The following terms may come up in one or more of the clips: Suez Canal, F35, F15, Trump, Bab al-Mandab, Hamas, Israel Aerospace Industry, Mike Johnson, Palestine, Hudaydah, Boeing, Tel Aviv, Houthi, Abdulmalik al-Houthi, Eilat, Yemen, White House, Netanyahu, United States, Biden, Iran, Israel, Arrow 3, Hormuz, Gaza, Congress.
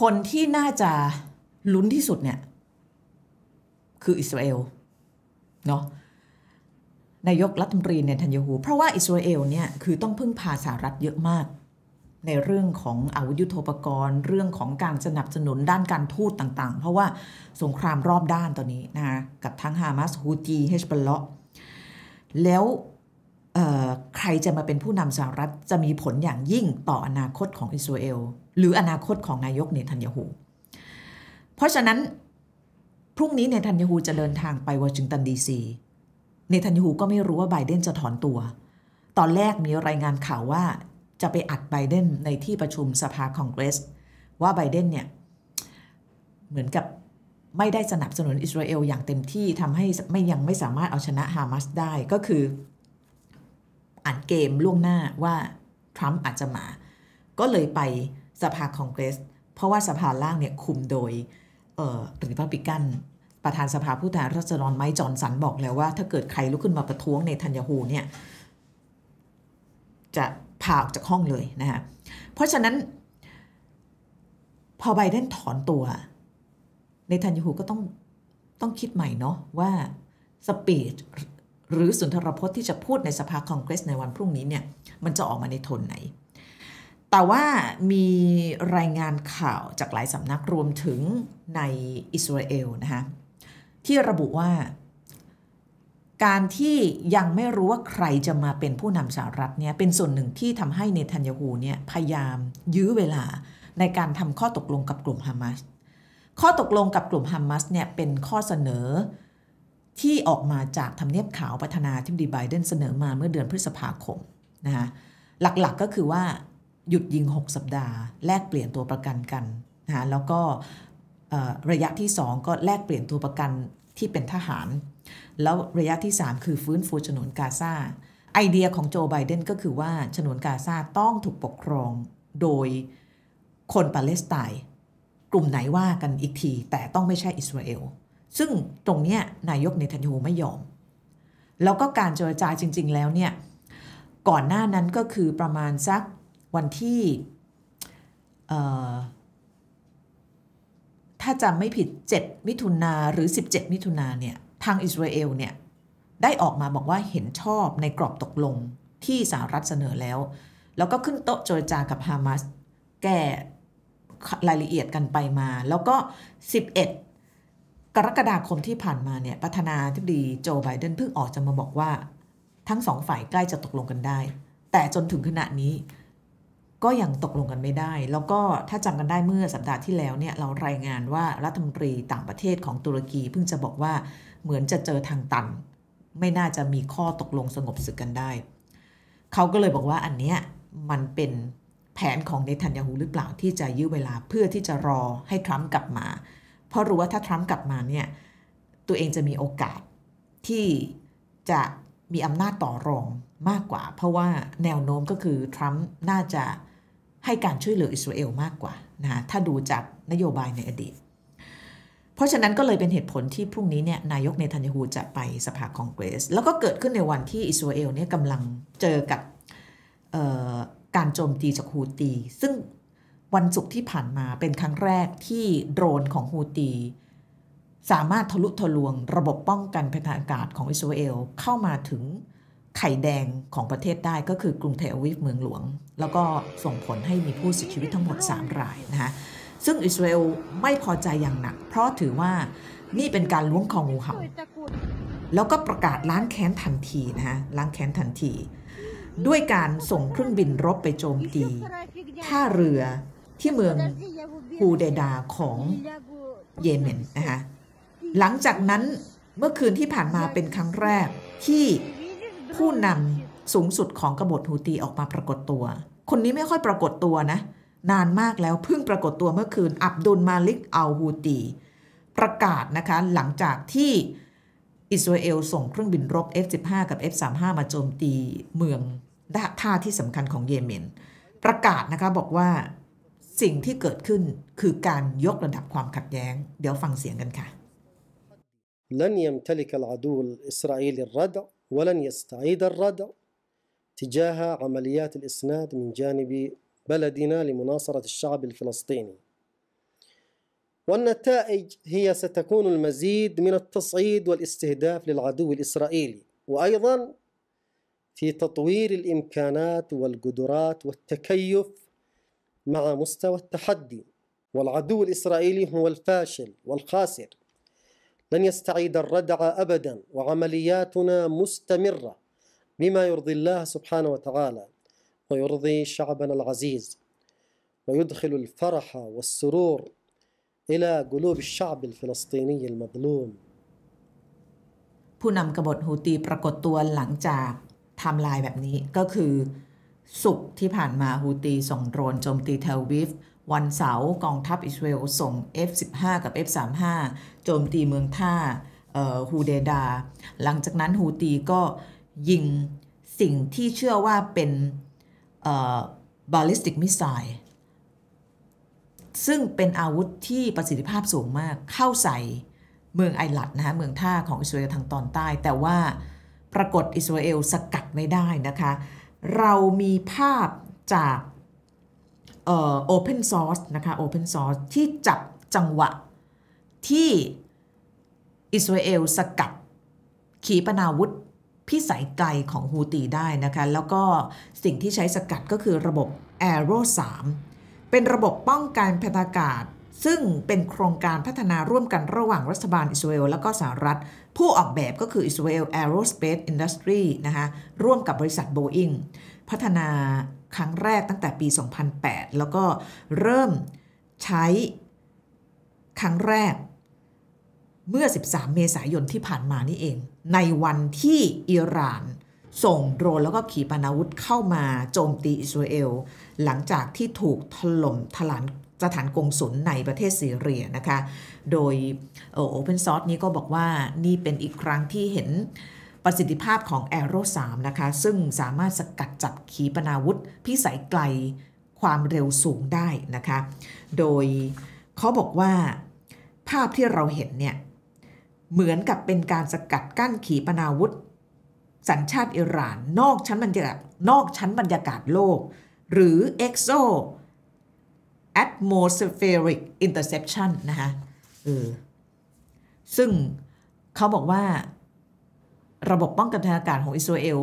คนที่น่าจะลุ้นที่สุดเนี่ยคืออิสราเอลเนาะนายกรัฐมนตรีเนทันยาฮูเพราะว่าอิสราเอลเนี่ยคือต้องพึ่งพาสหรัฐเยอะมากในเรื่องของอาวุธยุทโธปกรณ์เรื่องของการสนับสนุนด้านการทูตต่างๆเพราะว่าสงครามรอบด้านตอนนี้นะคะกับทั้งฮามาสฮูตีเฮชบอลเลาะห์แล้วใครจะมาเป็นผู้นำสหรัฐจะมีผลอย่างยิ่งต่ออนาคตของอิสราเอลหรืออนาคตของนายกเนทันยาฮูเพราะฉะนั้นพรุ่งนี้เนทันยาฮูจะเดินทางไปวอชิงตันดีซีเนทันยาฮูก็ไม่รู้ว่าไบเดนจะถอนตัวตอนแรกมีรายงานข่าวว่าจะไปอัดไบเดนในที่ประชุมสภาคองเกรสว่าไบเดนเนี่ยเหมือนกับไม่ได้สนับสนุนอิสราเอลอย่างเต็มที่ทำให้ยังไม่สามารถเอาชนะฮามาสได้ก็คืออ่านเกมล่วงหน้าว่าทรัมป์อาจจะมาก็เลยไปสภาคองเกรสเพราะว่าสภาล่างเนี่ยคุมโดยรีพับลิกันประธานสภาผู้แทนราษฎรไมค์จอห์นสันบอกแล้วว่าถ้าเกิดใครลุกขึ้นมาประท้วงเนทันยาฮูเนี่ยจะพาออกจากห้องเลยนะคะเพราะฉะนั้นพอไบเดนถอนตัวเนทันยาฮูก็ต้องคิดใหม่เนาะว่าสปีชหรือสุนทรพจน์ที่จะพูดในสภาคองเกรสในวันพรุ่งนี้เนี่ยมันจะออกมาในโทนไหนแต่ว่ามีรายงานข่าวจากหลายสำนักรวมถึงในอิสราเอลนะคะที่ระบุว่าการที่ยังไม่รู้ว่าใครจะมาเป็นผู้นำสหรัฐเนี่ยเป็นส่วนหนึ่งที่ทำให้เนทันยาฮูเนี่ยพยายามยื้อเวลาในการทำข้อตกลงกับกลุ่มฮามาสข้อตกลงกับกลุ่มฮามาสเนี่ยเป็นข้อเสนอที่ออกมาจากทำเนียบขาวประธานาธิบดีไบเดนเสนอมาเมื่อเดือนพฤษภาคมนะคะหลักๆก็คือว่าหยุดยิง6 สัปดาห์แลกเปลี่ยนตัวประกันกันนะแล้วก็ระยะที่2ก็แลกเปลี่ยนตัวประกันที่เป็นทหารแล้วระยะที่3คือฟื้นฟูฉนวนกาซาไอเดียของโจไบเดนก็คือว่าฉนวนกาซาต้องถูกปกครองโดยคนปาเลสไตน์กลุ่มไหนว่ากันอีกทีแต่ต้องไม่ใช่อิสราเอลซึ่งตรงนี้นายกเนทันยาฮูไม่ยอมแล้วก็การเจรจาจริงๆแล้วเนี่ยก่อนหน้านั้นก็คือประมาณสักวันที่ถ้าจำไม่ผิด7มิถุนาหรือ17มิถุนาเนี่ยทางอิสราเอลเนี่ยได้ออกมาบอกว่าเห็นชอบในกรอบตกลงที่สหรัฐเสนอแล้วแล้วก็ขึ้นโต๊ะเจรจากับฮามาสแก้รายละเอียดกันไปมาแล้วก็11กรกฎาคมที่ผ่านมาเนี่ยประธานาธิบดีโจไบเดนเพิ่งออกจะมาบอกว่าทั้งสองฝ่ายใกล้จะตกลงกันได้แต่จนถึงขณะนี้ก็ยังตกลงกันไม่ได้แล้วก็ถ้าจำกันได้เมื่อสัปดาห์ที่แล้วเนี่ยเรารายงานว่ารัฐมนตรีต่างประเทศของตุรกีเพิ่งจะบอกว่าเหมือนจะเจอทางตันไม่น่าจะมีข้อตกลงสงบศึกกันได้เขาก็เลยบอกว่าอันเนี้ยมันเป็นแผนของเนทันยาฮูหรือเปล่าที่จะยื้อเวลาเพื่อที่จะรอให้ทรัมป์กลับมาเพราะรู้ว่าถ้าทรัมป์กลับมาเนี่ยตัวเองจะมีโอกาสที่จะมีอำนาจต่อรองมากกว่าเพราะว่าแนวโน้มก็คือทรัมป์น่าจะให้การช่วยเหลืออิสราเอลมากกว่านะถ้าดูจากนโยบายในอดีตเพราะฉะนั้นก็เลยเป็นเหตุผลที่พรุ่งนี้เนี่ยนายกเนทันยาฮูจะไปสภาคองเกรสแล้วก็เกิดขึ้นในวันที่อิสราเอลเนี่ยกำลังเจอกับการโจมตีจากฮูตีซึ่งวันศุกร์ที่ผ่านมาเป็นครั้งแรกที่โดรนของฮูตีสามารถทะลุทะลวงระบบป้องกันภัยทางอากาศของอิสราเอลเข้ามาถึงไข่แดงของประเทศได้ก็คือกรุงเทลอาวีฟเมืองหลวงแล้วก็ส่งผลให้มีผู้เสียชีวิตทั้งหมด3 รายนะคะซึ่งอิสราเอลไม่พอใจอย่างหนักเพราะถือว่านี่เป็นการล้วงคองูเห่าแล้วก็ประกาศล้างแค้นทันทีนะคะล้างแค้นทันทีด้วยการส่งเครื่องบินรบไปโจมตีท่าเรือที่เมืองฮูเดดาของเยเมนนะคะหลังจากนั้นเมื่อคืนที่ผ่านมาเป็นครั้งแรกที่ผู้นำสูงสุดของกบฏฮูตีออกมาปรากฏตัวคนนี้ไม่ค่อยปรากฏตัวนะนานมากแล้วเพิ่งปรากฏตัวเมื่อคืนอับดุลมาลิกอัลฮูตีประกาศนะคะหลังจากที่อิสราเอลส่งเครื่องบินรบ F15 กับ F35 มาโจมตีเมืองท่าที่สำคัญของเยเมนประกาศนะคะบอกว่าสิ่งที่เกิดขึ้นคือการยกระดับความขัดแย้งเดี๋ยวฟังเสียงกันค่ะلن يمتلك العدو الإسرائيلي الردع ولن يستعيد الردع تجاه عمليات الإسناد من جانب بلدنا لمناصرة الشعب الفلسطيني والنتائج هي ستكون المزيد من التصعيد والاستهداف للعدو الإسرائيلي، وأيضا في تطوير الإمكانات والقدرات والتكيف مع مستوى التحدي. والعدو الإسرائيلي هو الفاشل والخاسر، لن يستعيد الردع أبدا، وعملياتنا مستمرة بما يرضي الله سبحانه وتعالى ويرضي شعبنا العزيز ويدخل الفرح والسرور إلى قلوب الشعب الفلسطيني المظلوم. ผู้นำกบฏฮูตีปรากฏตัวหลังจากไทม์ไลน์แบบนี้ก็คือศุกร์ที่ผ่านมาฮูตีส่งโดรนโจมตีเทลอาวีฟวันเสาร์กองทัพอิสราเอลส่ง F15 กับ F35 โจมตีเมืองท่าฮูเดดาหลังจากนั้นฮูตีก็ยิงสิ่งที่เชื่อว่าเป็นบอลลิสติกมิสไซล์ซึ่งเป็นอาวุธที่ประสิทธิภาพสูงมากเข้าใส่เมืองไอลัดนะคะเมืองท่าของอิสราเอลทางตอนใต้แต่ว่าปรากฏอิสราเอลสกัดไว้ได้นะคะเรามีภาพจากOpen Source นะคะ Open Source ที่จับจังหวะที่อิสราเอลสกัดขีปนาวุธพิสัยไกลของฮูตีได้นะคะแล้วก็สิ่งที่ใช้สกัดก็คือระบบ Arrow 3 เป็นระบบป้องกันภัยอากาศซึ่งเป็นโครงการพัฒนาร่วมกันระหว่างรัฐบาลอิสราเอลและก็สหรัฐผู้ออกแบบก็คือ Israel Aerospace Industry นะคะร่วมกับบริษัท Boeing พัฒนาครั้งแรกตั้งแต่ปี 2008 แล้วก็เริ่มใช้ครั้งแรกเมื่อ 13 เมษายนที่ผ่านมานี่เองในวันที่อิหร่านส่งโดรนแล้วก็ขีปนาวุธเข้ามาโจมตีอิสราเอลหลังจากที่ถูกถล่มทลายสถานกงสุลในประเทศซีเรียนะคะโดย Open Source นี้ก็บอกว่านี่เป็นอีกครั้งที่เห็นประสิทธิภาพของ Arrow 3 นะคะซึ่งสามารถสกัดจับขีปนาวุธพิสัยไกลความเร็วสูงได้นะคะโดยเขาบอกว่าภาพที่เราเห็นเนี่ยเหมือนกับเป็นการสกัดกั้นขีปนาวุธสัญชาติอิหร่านนอกชั้นบรรยากาศโลกหรือ Exo Atmospheric Interception นะคะซึ่งเขาบอกว่าระบบป้องกันทางอากาศของอิสราเอล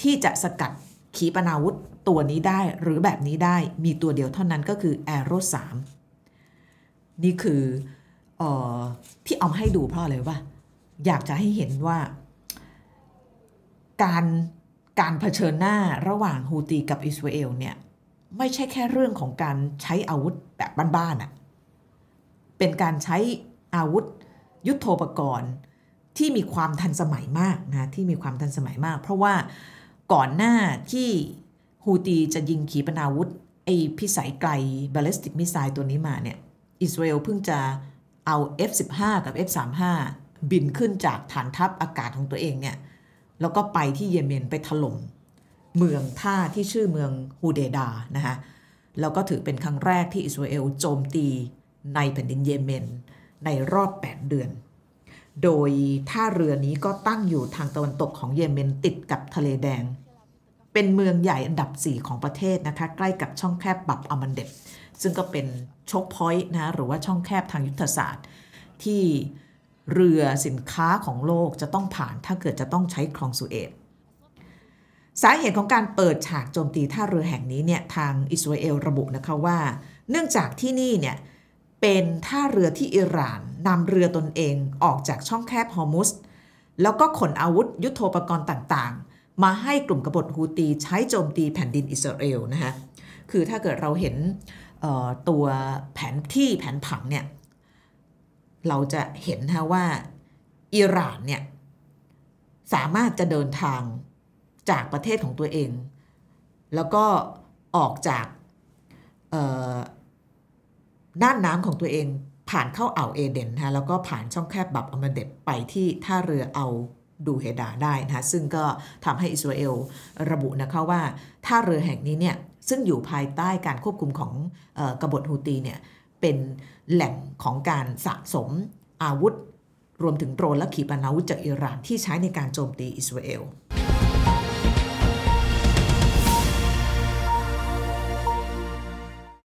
ที่จะสกัดขีปนาวุธตัวนี้ได้หรือแบบนี้ได้มีตัวเดียวเท่านั้นก็คือ Arrow 3 นี่คือที่เอามาให้ดูเพราะอะไรวะอยากจะให้เห็นว่าการเผชิญหน้าระหว่างฮูตีกับอิสราเอลเนี่ยไม่ใช่แค่เรื่องของการใช้อาวุธแบบบ้านๆเป็นการใช้อาวุธยุทโธปกรณ์ที่มีความทันสมัยมากนะที่มีความทันสมัยมากเพราะว่าก่อนหน้าที่ฮูตีจะยิงขีปนาวุธไอพิสัยไกลบอลลิสติกมิสไซล์ตัวนี้มาเนี่ยอิสราเอลเพิ่งจะเอา F15 กับ F35 บินขึ้นจากฐานทัพอากาศของตัวเองเนี่ยแล้วก็ไปที่เยเมนไปถล่มเมืองท่าที่ชื่อเมืองฮูเดดานะคะแล้วก็ถือเป็นครั้งแรกที่อิสราเอลโจมตีในแผ่นดินเยเมนในรอบ8 เดือนโดยท่าเรือนี้ก็ตั้งอยู่ทางตะวันตกของเยเมนติดกับทะเลแดงเป็นเมืองใหญ่อันดับ 4 ของประเทศนะคะใกล้กับช่องแคบบับอามันเดบซึ่งก็เป็นช็อคพอยต์นะหรือว่าช่องแคบทางยุทธศาสตร์ที่เรือสินค้าของโลกจะต้องผ่านถ้าเกิดจะต้องใช้คลองสุเอซสาเหตุของการเปิดฉากโจมตีท่าเรือแห่งนี้เนี่ยทางอิสราเอลระบุนะคะว่าเนื่องจากที่นี่เนี่ยเป็นท่าเรือที่อิหร่านนำเรือตนเองออกจากช่องแคบฮอร์มุสแล้วก็ขนอาวุธยุทโธปกรณ์ต่างๆมาให้กลุ่มกบฏฮูตีใช้โจมตีแผ่นดินอิสราเอลนะคะคือถ้าเกิดเราเห็นตัวแผนที่แผนผังเนี่ยเราจะเห็นนะว่าอิหร่านเนี่ยสามารถจะเดินทางจากประเทศของตัวเองแล้วก็ออกจากน่านน้ำของตัวเองผ่านเข้าอ่าวเอเดนนะแล้วก็ผ่านช่องแคบบับอามันเดบไปที่ท่าเรือเอาดูเฮดาได้นะซึ่งก็ทำให้อิสราเอลระบุนะคะว่าท่าเรือแห่งนี้เนี่ยซึ่งอยู่ภายใต้การควบคุมของกบฏฮูตีเนี่ยเป็นแหล่งของการสะสมอาวุธรวมถึงโดรนและขีปนาวุธจากอิหร่านที่ใช้ในการโจมตีอิสราเอล